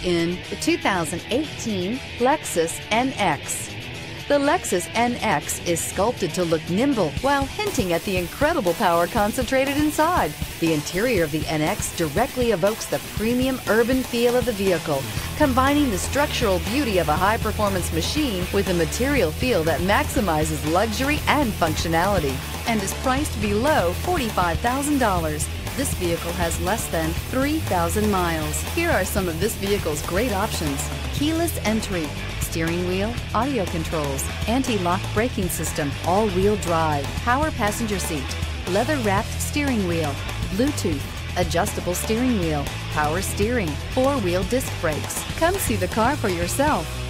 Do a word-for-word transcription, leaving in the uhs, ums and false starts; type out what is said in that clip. look in the two thousand eighteen Lexus N X. The Lexus N X is sculpted to look nimble while hinting at the incredible power concentrated inside. The interior of the N X directly evokes the premium urban feel of the vehicle, combining the structural beauty of a high-performance machine with a material feel that maximizes luxury and functionality, and is priced below forty-five thousand dollars. This vehicle has less than three thousand miles. Here are some of this vehicle's great options: keyless entry, steering wheel audio controls, anti-lock braking system, all-wheel drive, power passenger seat, leather-wrapped steering wheel, Bluetooth, adjustable steering wheel, power steering, four-wheel disc brakes. Come see the car for yourself.